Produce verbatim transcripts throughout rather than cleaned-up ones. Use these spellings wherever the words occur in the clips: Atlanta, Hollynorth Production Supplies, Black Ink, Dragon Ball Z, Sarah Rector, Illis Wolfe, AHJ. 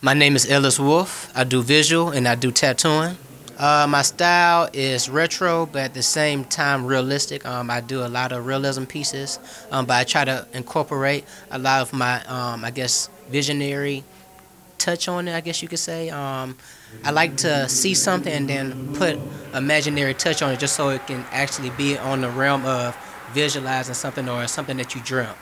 My name is Illis Wolfe. I do visual and I do tattooing. Uh, my style is retro, but at the same time realistic. Um, I do a lot of realism pieces, um, but I try to incorporate a lot of my, um, I guess, visionary touch on it, I guess you could say. Um, I like to see something and then put imaginary touch on it just so it can actually be on the realm of visualizing something or something that you dreamt.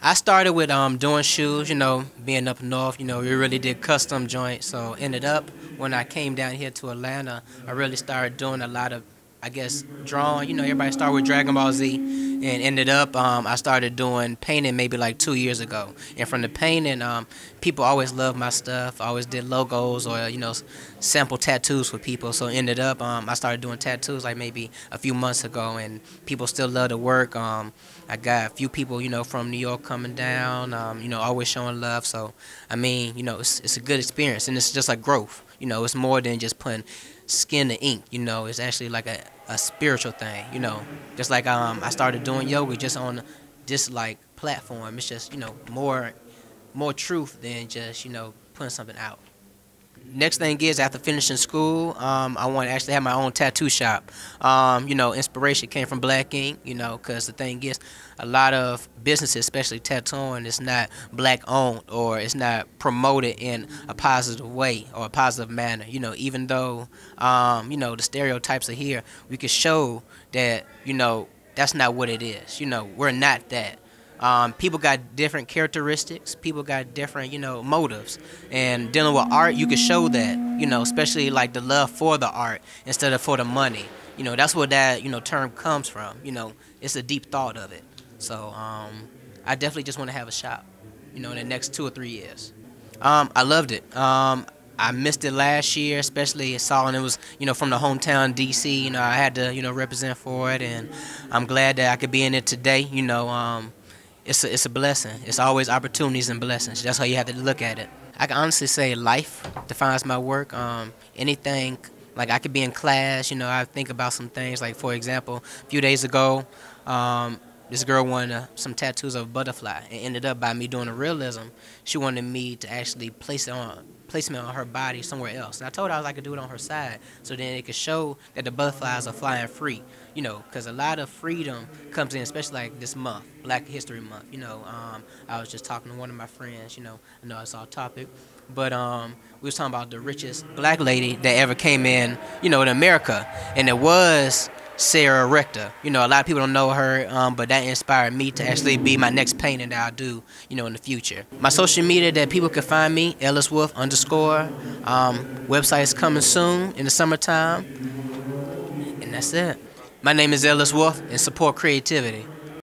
I started with um, doing shoes, you know, being up north, you know, we really did custom joints. So ended up when I came down here to Atlanta, I really started doing a lot of, I guess, drawing. You know, everybody started with Dragon Ball Z, and ended up um, I started doing painting maybe like two years ago. And from the painting, um, people always loved my stuff. I always did logos or, you know, sample tattoos for people. So ended up um, I started doing tattoos like maybe a few months ago, and people still love the work. Um, I got a few people, you know, from New York coming down, um, you know, always showing love. So, I mean, you know, it's, it's a good experience, and it's just like growth. You know, it's more than just putting skin to ink, you know, it's actually like a, a spiritual thing, you know. Just like um, I started doing yoga just on this, like, platform. It's just, you know, more, more truth than just, you know, putting something out. Next thing is, after finishing school, um, I want to actually have my own tattoo shop. Um, you know, inspiration came from Black Ink, you know, because the thing is, a lot of businesses, especially tattooing, it's not Black-owned or it's not promoted in a positive way or a positive manner. You know, even though, um, you know, the stereotypes are here, we can show that, you know, that's not what it is. You know, we're not that. Um, people got different characteristics, people got different, you know, motives. And dealing with art, you can show that, you know, especially like the love for the art instead of for the money. You know, that's where that, you know, term comes from. You know, it's a deep thought of it. So um, I definitely just want to have a shop, you know, in the next two or three years. Um, I loved it. Um, I missed it last year, especially Solomon. It was, you know, from the hometown D C. You know, I had to, you know, represent for it. And I'm glad that I could be in it today, you know. Um, It's a, it's a blessing. It's always opportunities and blessings. That's how you have to look at it. I can honestly say life defines my work. Um, anything, like I could be in class, you know, I think about some things. Like, for example, a few days ago, um, this girl wanted uh, some tattoos of a butterfly, and ended up by me doing a realism. She wanted me to actually place it on, placement on her body somewhere else. And I told her I, was, I could do it on her side, so then it could show that the butterflies are flying free, you know, because a lot of freedom comes in, especially like this month, Black History Month, you know. Um, I was just talking to one of my friends, you know, I know it's off topic, but um, we was talking about the richest Black lady that ever came in, you know, in America, and it was Sarah Rector. You know, a lot of people don't know her, um, but that inspired me to actually be my next painting that I do, you know, in the future. My social media that people can find me, Illis Wolfe underscore. Um, website is coming soon in the summertime, and that's it. My name is Illis Wolfe, and support creativity.